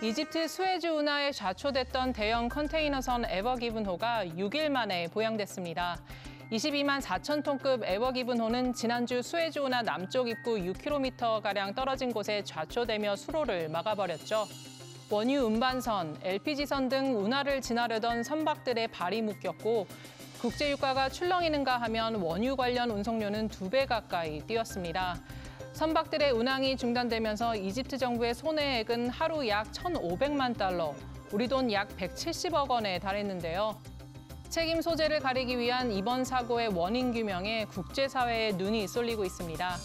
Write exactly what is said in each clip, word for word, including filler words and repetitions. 이집트 수에즈 운하에 좌초됐던 대형 컨테이너선 에버기븐호가 육 일 만에 보양됐습니다. 이십이만 사천 톤급 에버기븐호는 지난주 수에즈 운하 남쪽 입구 육 킬로미터가량 떨어진 곳에 좌초되며 수로를 막아버렸죠. 원유 운반선, 엘피지선 등 운하를 지나려던 선박들의 발이 묶였고 국제유가가 출렁이는가 하면 원유 관련 운송료는 두 배 가까이 뛰었습니다. 선박들의 운항이 중단되면서 이집트 정부의 손해액은 하루 약 천오백만 달러, 우리 돈 약 백칠십억 원에 달했는데요. 책임 소재를 가리기 위한 이번 사고의 원인 규명에 국제사회의 눈이 쏠리고 있습니다.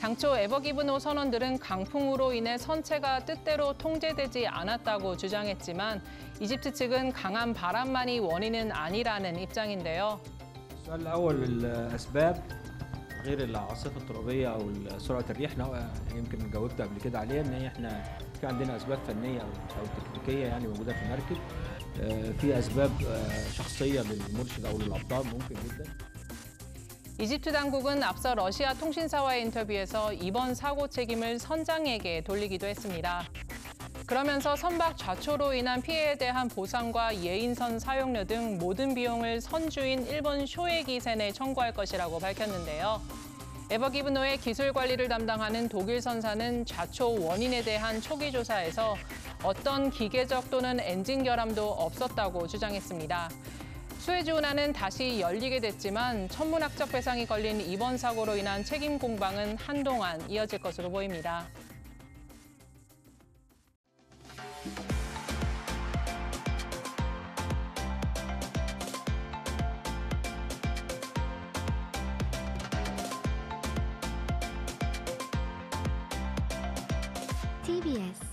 당초 에버기븐호 선원들은 강풍으로 인해 선체가 뜻대로 통제되지 않았다고 주장했지만 이집트 측은 강한 바람만이 원인은 아니라는 입장인데요. غير العاصفه الترابيه او سرعه الريح انا يمكن جاوبت قبل كده عليها ان هي احنا في عندنا اسباب فنيه او تكتيكيه يعني موجوده في المركب في اسباب شخصيه للمرشد او للابطال ممكن جدا. 이집트 당국은 앞서 러시아 통신사와의 인터뷰에서 이번 사고 책임을 선장에게 돌리기도 했습니다. 그러면서 선박 좌초로 인한 피해에 대한 보상과 예인선 사용료 등 모든 비용을 선주인 일본 쇼에기센에 청구할 것이라고 밝혔는데요. 에버기븐호의 기술 관리를 담당하는 독일 선사는 좌초 원인에 대한 초기 조사에서 어떤 기계적 또는 엔진 결함도 없었다고 주장했습니다. 수에즈 운하는 다시 열리게 됐지만 천문학적 배상이 걸린 이번 사고로 인한 책임 공방은 한동안 이어질 것으로 보입니다. 티비에스